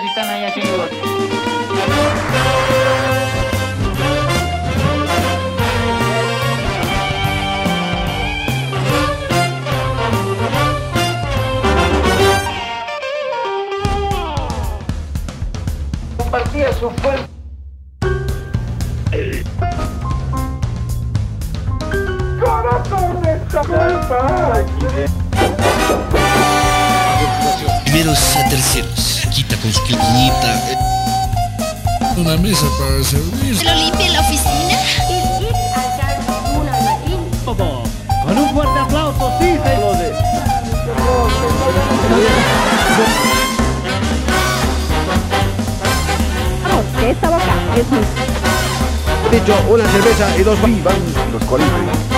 ustedes están ahí haciendo compartía su fuerza. Corazón de esta culpa. Primeros a terceros, quita con su quinquinita. Una mesa para servir. ¿Se lo limpia en la oficina? Con un fuerte aplauso, sí, se lo de. Esta boca es mía. Dicho, una cerveza y dos vivan los colibríes.